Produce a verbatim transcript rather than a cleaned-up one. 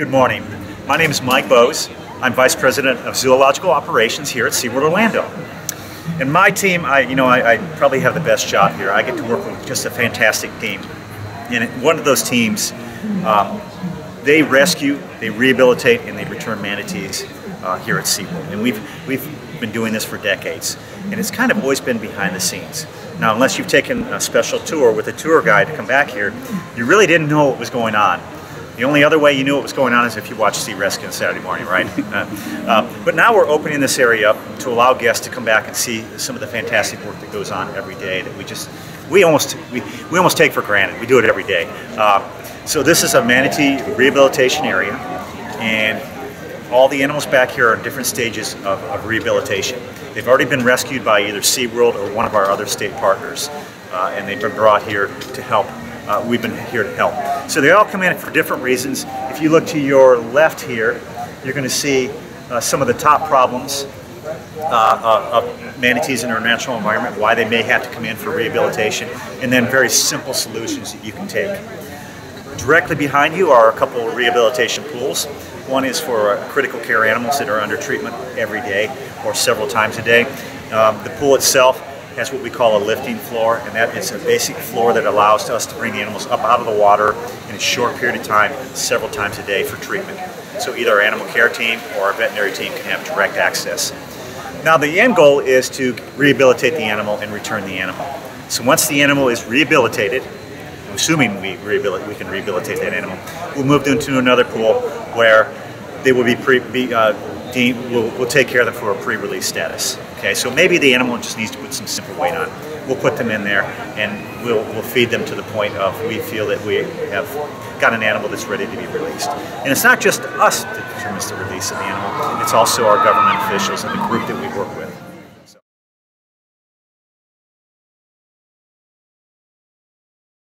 Good morning. My name is Mike Boos. I'm Vice President of Zoological Operations here at SeaWorld Orlando. And my team, I, you know, I, I probably have the best job here. I get to work with just a fantastic team. And one of those teams, um, they rescue, they rehabilitate, and they return manatees uh, here at SeaWorld. And we've, we've been doing this for decades. And it's kind of always been behind the scenes. Now, unless you've taken a special tour with a tour guide to come back here, you really didn't know what was going on. The only other way you knew what was going on is if you watched Sea Rescue on Saturday morning, right? uh, uh, but now we're opening this area up to allow guests to come back and see some of the fantastic work that goes on every day that we just, we almost, we, we almost take for granted. We do it every day. Uh, so this is a manatee rehabilitation area, and all the animals back here are in different stages of, of rehabilitation. They've already been rescued by either SeaWorld or one of our other state partners, uh, and they've been brought here to help. Uh, we've been here to help. So they all come in for different reasons. If you look to your left here, you're going to see uh, some of the top problems uh, of manatees in our natural environment, why they may have to come in for rehabilitation, and then very simple solutions that you can take. Directly behind you are a couple of rehabilitation pools. One is for uh, critical care animals that are under treatment every day or several times a day. Um, the pool itself has what we call a lifting floor, and that is a basic floor that allows us to bring the animals up out of the water in a short period of time, several times a day for treatment. So either our animal care team or our veterinary team can have direct access. Now the end goal is to rehabilitate the animal and return the animal. So once the animal is rehabilitated, assuming we, rehabilitate, we can rehabilitate that animal, we'll move them to another pool where they will be, pre, be uh, We'll, we'll take care of them for a pre-release status. Okay, so maybe the animal just needs to put some simple weight on. We'll put them in there and we'll, we'll feed them to the point of we feel that we have got an animal that's ready to be released. And it's not just us that determines the release of the animal, it's also our government officials and the group that we work with.